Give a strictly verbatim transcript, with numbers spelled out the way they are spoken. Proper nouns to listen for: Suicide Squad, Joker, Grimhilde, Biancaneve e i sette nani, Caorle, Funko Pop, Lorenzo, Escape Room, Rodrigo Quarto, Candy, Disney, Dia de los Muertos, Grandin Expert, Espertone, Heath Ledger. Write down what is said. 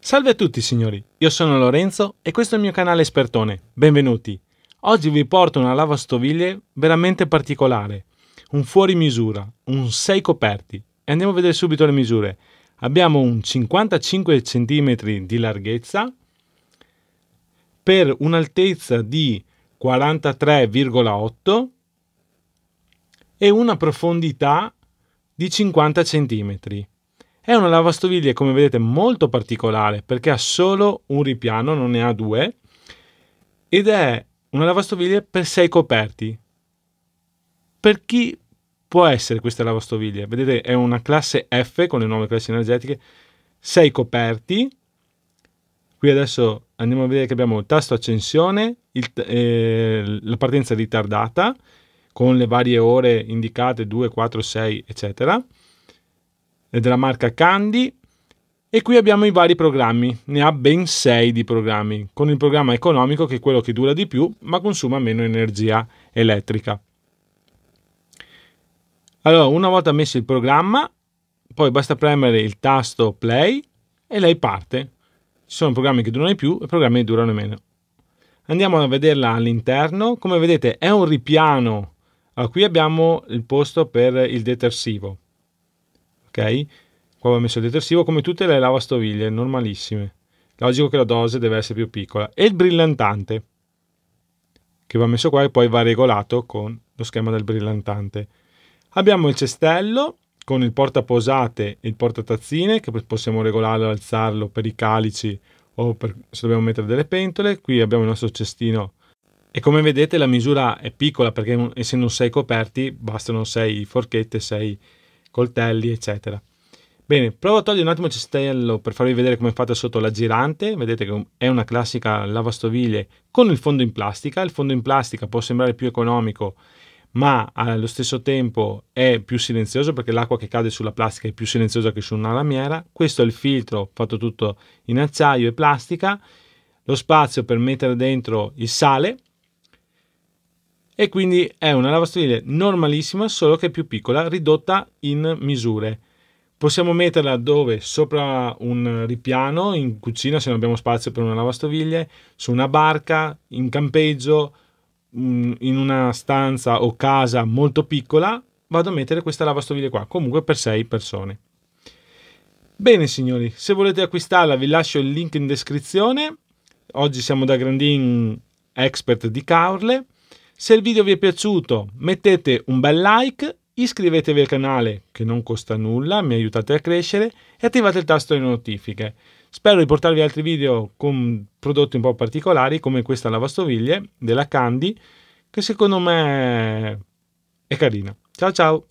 Salve a tutti signori, io sono Lorenzo e questo è il mio canale Espertone, benvenuti! Oggi vi porto una lavastoviglie veramente particolare, un fuori misura, un sei coperti, e andiamo a vedere subito le misure. Abbiamo un cinquantacinque centimetri di larghezza per un'altezza di quarantatré virgola otto e una profondità di cinquanta centimetri. È una lavastoviglie, come vedete, molto particolare perché ha solo un ripiano, non ne ha due, ed è una lavastoviglie per sei coperti. Per chi può essere questa lavastoviglie? Vedete, è una classe F con le nuove classi energetiche, sei coperti. Qui adesso andiamo a vedere che abbiamo il tasto accensione, il, eh, la partenza ritardata con le varie ore indicate due, quattro, sei eccetera, è della marca Candy, e qui abbiamo i vari programmi, ne ha ben sei di programmi, con il programma economico che è quello che dura di più ma consuma meno energia elettrica. Allora, una volta messo il programma, poi basta premere il tasto play e lei parte. Ci sono programmi che durano di più e programmi che durano meno. Andiamo a vederla all'interno. Come vedete è un ripiano. Allora, qui abbiamo il posto per il detersivo. Ok? Qua ho messo il detersivo, come tutte le lavastoviglie, normalissime. Logico che la dose deve essere più piccola. E il brillantante, che va messo qua e poi va regolato con lo schema del brillantante. Abbiamo il cestello con il portaposate e il portatazzine, che possiamo regolarlo, alzarlo per i calici o per, se dobbiamo mettere delle pentole. Qui abbiamo il nostro cestino e come vedete la misura è piccola perché, essendo sei coperti, bastano sei forchette, sei coltelli eccetera. Bene, provo a togliere un attimo il cestello per farvi vedere come è fatta sotto la girante. Vedete che è una classica lavastoviglie con il fondo in plastica. Il fondo in plastica può sembrare più economico, ma allo stesso tempo è più silenzioso, perché l'acqua che cade sulla plastica è più silenziosa che su una lamiera. Questo è il filtro, fatto tutto in acciaio e plastica, lo spazio per mettere dentro il sale, e quindi è una lavastoviglie normalissima, solo che è più piccola, ridotta in misure. Possiamo metterla dove? Sopra un ripiano, in cucina se non abbiamo spazio per una lavastoviglie, su una barca, in campeggio, in una stanza o casa molto piccola. Vado a mettere questa lavastoviglie qua, comunque per sei persone. Bene signori, se volete acquistarla vi lascio il link in descrizione. Oggi siamo da Grandin Expert di Caorle. Se il video vi è piaciuto mettete un bel like, iscrivetevi al canale che non costa nulla, mi aiutate a crescere, e attivate il tasto delle notifiche. Spero di portarvi altri video con prodotti un po' particolari, come questa lavastoviglie della Candy, che secondo me è carina. Ciao ciao!